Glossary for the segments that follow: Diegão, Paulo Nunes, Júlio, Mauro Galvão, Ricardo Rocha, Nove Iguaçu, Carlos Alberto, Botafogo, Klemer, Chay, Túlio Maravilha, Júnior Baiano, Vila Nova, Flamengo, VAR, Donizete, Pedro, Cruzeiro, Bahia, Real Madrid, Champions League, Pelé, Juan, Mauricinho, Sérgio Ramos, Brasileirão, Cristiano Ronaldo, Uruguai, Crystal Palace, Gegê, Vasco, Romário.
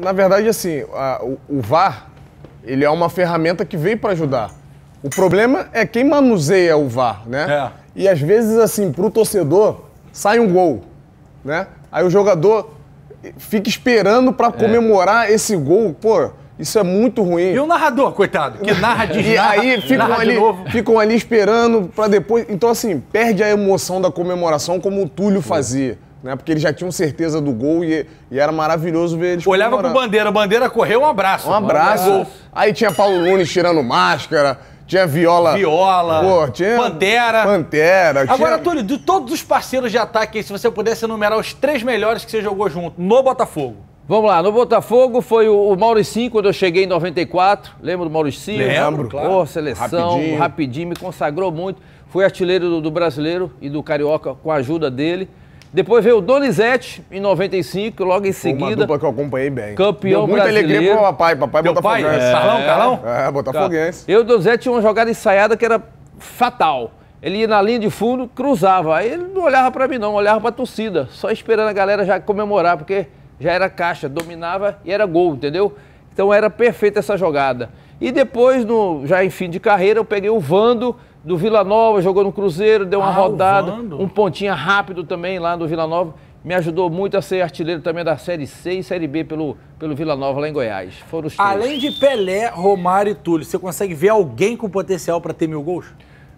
Na verdade, assim, o VAR, ele é uma ferramenta que veio para ajudar. O problema é quem manuseia o VAR, né? É. E às vezes, assim, pro torcedor, sai um gol, né? Aí o jogador fica esperando para comemorar esse gol, pô... Isso é muito ruim. E o narrador, coitado, que narra de novo. E aí ficam ali esperando para depois... Então, assim, perde a emoção da comemoração como o Túlio fazia, né? Porque eles já tinham certeza do gol e era maravilhoso ver eles comemorando. Olhava pro Bandeira, Bandeira correu, um abraço. Um abraço. Gol. Aí tinha Paulo Nunes tirando máscara, tinha Viola... Pô, tinha Pantera. Agora, Túlio, de todos os parceiros de ataque aí, se você pudesse enumerar os três melhores que você jogou junto no Botafogo. Vamos lá, no Botafogo foi o Mauricinho, quando eu cheguei em 94. Lembra do Mauricinho? Lembro, claro. Oh, seleção, rapidinho, me consagrou muito. Fui artilheiro do Brasileiro e do Carioca com a ajuda dele. Depois veio o Donizete, em 95, logo em seguida. Uma dupla que eu acompanhei bem. Campeão brasileiro. Deu muita alegria pro papai, papai botafoguense. Carlão? É, botafoguense. Eu e o Donizete tinha uma jogada ensaiada que era fatal. Ele ia na linha de fundo, cruzava. Aí ele não olhava pra mim não, olhava pra torcida. Só esperando a galera já comemorar, porque... já era caixa, dominava e era gol, entendeu? Então era perfeita essa jogada. E depois, já em fim de carreira, eu peguei o Vando do Vila Nova, jogou no Cruzeiro, deu uma rodada, um pontinha rápido também lá no Vila Nova. Me ajudou muito a ser artilheiro também da Série C e Série B pelo Vila Nova lá em Goiás. Foram os três. Além de Pelé, Romário e Túlio, você consegue ver alguém com potencial para ter 1000 gols?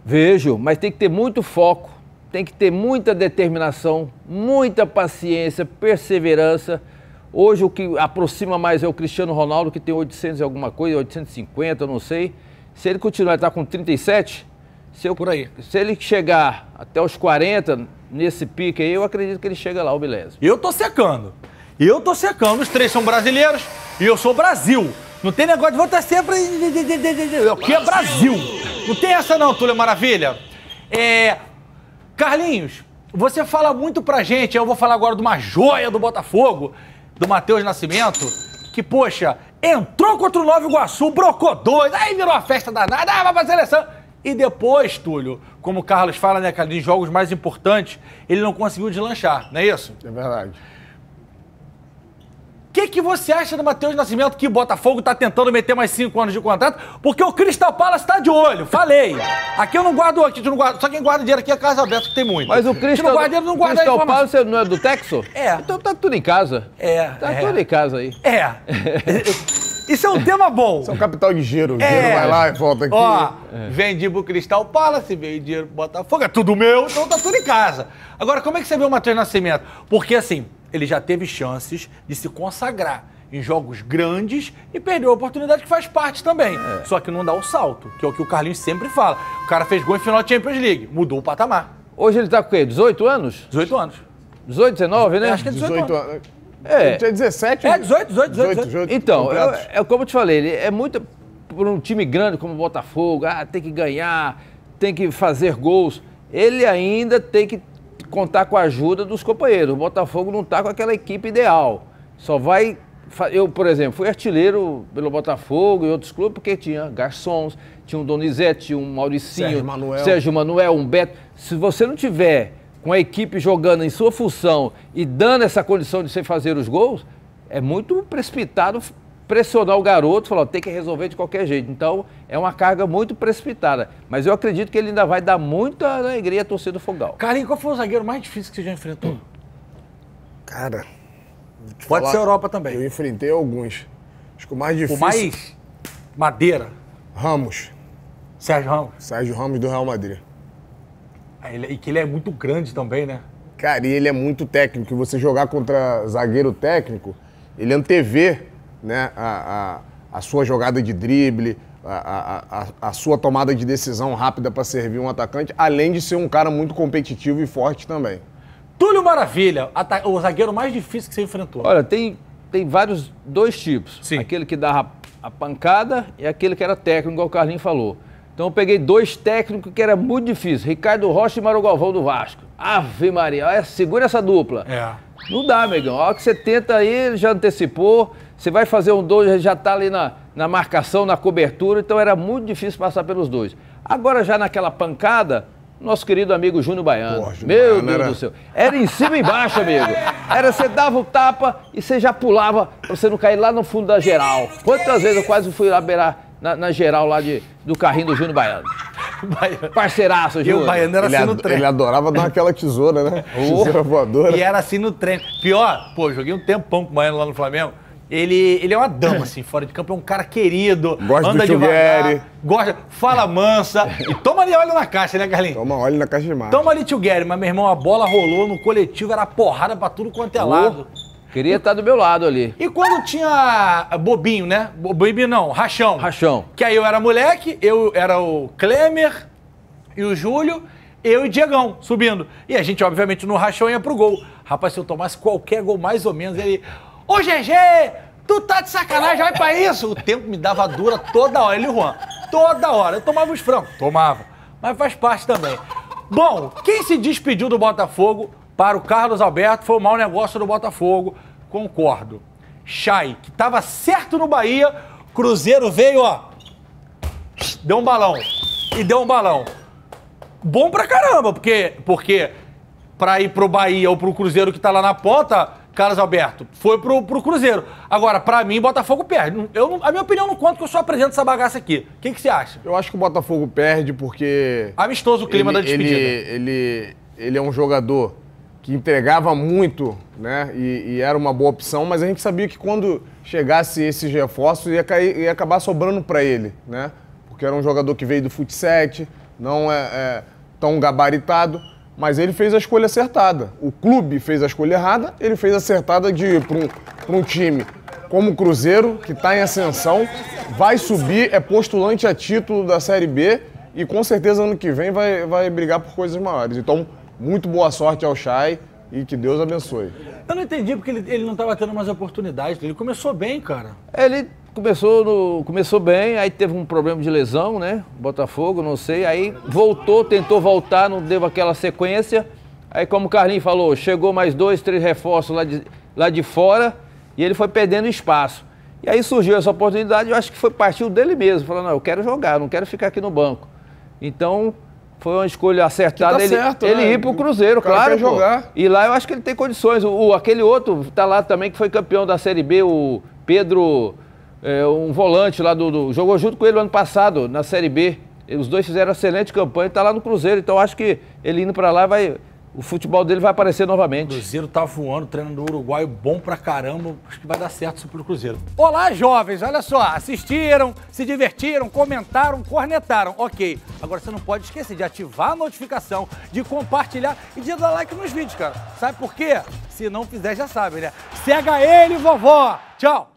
Vejo, mas tem que ter muito foco, tem que ter muita determinação, muita paciência, perseverança. Hoje o que aproxima mais é o Cristiano Ronaldo, que tem 800 e alguma coisa, 850, eu não sei. Se ele continuar, ele tá com 37, se ele chegar até os 40, nesse pique aí, eu acredito que ele chega lá, o milésimo. Eu tô secando. Os três são brasileiros e eu sou Brasil. Não tem negócio de votar sempre... O que é Brasil? Não tem essa não, Túlio Maravilha. Carlinhos, você fala muito pra gente, eu vou falar agora de uma joia do Botafogo... do Matheus Nascimento, que, poxa, entrou contra o Nove Iguaçu, brocou 2, aí virou uma festa danada, vai pra seleção. E depois, Túlio, como o Carlos fala, né, cara, nos jogos mais importantes, ele não conseguiu deslanchar, não é isso? É verdade. O que você acha do Matheus Nascimento, que o Botafogo tá tentando meter mais 5 anos de contrato? Porque o Crystal Palace tá de olho, falei. Aqui eu não guardo, aqui não guardo, só quem guarda dinheiro aqui é a Carlos Alberto, que tem muito. Mas o Crystal Palace não é do Texo? É. Então tá tudo em casa. É. Tá tudo em casa aí. É. Isso é um tema bom. Isso é um capital de giro. O giro vai lá e volta aqui. Ó, vendi pro Crystal Palace, vendi dinheiro pro Botafogo, é tudo meu, então tá tudo em casa. Agora, como é que você vê o Matheus Nascimento? Porque assim... ele já teve chances de se consagrar em jogos grandes e perdeu a oportunidade que faz parte também. É. Só que não dá o salto, que é o que o Carlinhos sempre fala. O cara fez gol em final de Champions League, mudou o patamar. Hoje ele tá com o quê? 18 anos? 18 anos. 18, 19, né? Acho que é 18 anos. É. Tinha 17. É, 18. Então, como eu te falei, ele é muito... Por um time grande como o Botafogo, tem que ganhar, tem que fazer gols. Ele ainda tem que... contar com a ajuda dos companheiros. O Botafogo não está com aquela equipe ideal. Só vai... Eu, por exemplo, fui artilheiro pelo Botafogo e outros clubes porque tinha garçons, tinha um Donizete, um Mauricinho, Sérgio Manuel, um Beto. Se você não tiver com a equipe jogando em sua função e dando essa condição de você fazer os gols, é muito precipitado pressionar o garoto, falar, tem que resolver de qualquer jeito. Então, é uma carga muito precipitada. Mas eu acredito que ele ainda vai dar muita alegria à torcida do Fogão. Carlinhos, qual foi o zagueiro mais difícil que você já enfrentou? Cara... Pode ser Europa também. Eu enfrentei alguns. Acho que o mais difícil... O mais... Madeira. Ramos. Sérgio Ramos? Sérgio Ramos do Real Madrid. E que ele é muito grande também, né? Cara, e ele é muito técnico. E você jogar contra zagueiro técnico, ele antevê... né, a sua jogada de drible, a sua tomada de decisão rápida para servir um atacante, além de ser um cara muito competitivo e forte também. Túlio Maravilha, o zagueiro mais difícil que você enfrentou. Olha, tem vários, dois tipos. Sim. Aquele que dava a pancada e aquele que era técnico, igual o Carlinhos falou. Então eu peguei dois técnicos que era muito difícil, Ricardo Rocha e Mauro Galvão do Vasco. Ave Maria, olha, segura essa dupla. Não dá, amigão. A hora que você tenta aí, ele já antecipou. Você vai fazer um 2, já tá ali na marcação, na cobertura. Então era muito difícil passar pelos dois. Agora já naquela pancada, nosso querido amigo Júnior Baiano. Pô, meu Deus do céu. Era em cima e embaixo, amigo. Era, você dava o tapa e você já pulava pra você não cair lá no fundo da geral. Quantas vezes eu quase fui lá beirar na geral lá do carrinho do Júnior Baiano. Parceiraço, Júnior. E o Baiano era assim no treino. Ele adorava dar aquela tesoura, né? Tesoura voadora. E era assim no treino. Pior, pô, joguei um tempão com o Baiano lá no Flamengo. Ele é uma dama, assim, fora de campo, é um cara querido, anda devagar, gosta, fala mansa, e toma ali óleo na caixa, né, Carlinhos? Toma óleo na caixa demais. Toma ali, tio Guerre, mas, meu irmão, a bola rolou no coletivo, era porrada pra tudo quanto é lado. Queria estar do meu lado ali. E quando tinha bobinho, né? Bobinho não, rachão. Rachão. Que aí eu era moleque, eu era o Klemer e o Júlio, eu e o Diegão subindo. E a gente, obviamente, no rachão ia pro gol. Rapaz, se eu tomasse qualquer gol, mais ou menos, ele... Ô, Gegê, tu tá de sacanagem, vai pra isso. O tempo me dava dura toda hora, ele e o Juan. Toda hora. Eu tomava os frangos. Tomava. Mas faz parte também. Bom, quem se despediu do Botafogo para o Carlos Alberto foi o mau negócio do Botafogo. Concordo. Chay, que tava certo no Bahia, Cruzeiro veio, ó. Deu um balão. E deu um balão. Bom pra caramba, porque pra ir pro Bahia ou pro Cruzeiro que tá lá na ponta... Carlos Alberto, foi pro Cruzeiro. Agora, pra mim, Botafogo perde. A minha opinião não conta, que eu só apresento essa bagaça aqui. O que você acha? Eu acho que o Botafogo perde porque... Amistoso o clima da despedida. Ele é um jogador que entregava muito, né? E era uma boa opção, mas a gente sabia que quando chegasse esses reforços ia acabar sobrando pra ele, né? Porque era um jogador que veio do fut7, não é tão gabaritado. Mas ele fez a escolha acertada. O clube fez a escolha errada, ele fez a acertada de ir para um time como o Cruzeiro, que está em ascensão, vai subir, é postulante a título da Série B e com certeza ano que vem vai brigar por coisas maiores. Então, muito boa sorte ao Chay e que Deus abençoe. Eu não entendi porque ele não estava tendo mais oportunidades. Ele começou bem, cara. Ele começou bem, aí teve um problema de lesão, né? Botafogo, não sei. Aí voltou, tentou voltar, não deu aquela sequência. Aí, como o Carlinhos falou, chegou mais 2, 3 reforços lá de fora e ele foi perdendo espaço. E aí surgiu essa oportunidade, eu acho que foi partiu dele mesmo. Falou, não, eu quero jogar, não quero ficar aqui no banco. Então... Foi uma escolha acertada, tá certo, ele né? Ir pro Cruzeiro, o cara claro. Quer jogar. E lá eu acho que ele tem condições. Aquele outro tá lá também, que foi campeão da Série B, o Pedro, um volante lá jogou junto com ele ano passado, na Série B. Os dois fizeram excelente campanha e tá lá no Cruzeiro. Então eu acho que ele indo pra lá, o futebol dele vai aparecer novamente. O Cruzeiro tá voando, treino do Uruguai, bom pra caramba. Acho que vai dar certo isso pro Cruzeiro. Olá, jovens, olha só, assistiram, se divertiram, comentaram, cornetaram, ok. Agora você não pode esquecer de ativar a notificação, de compartilhar e de dar like nos vídeos, cara. Sabe por quê? Se não fizer, já sabe, né? Cega ele, vovó! Tchau!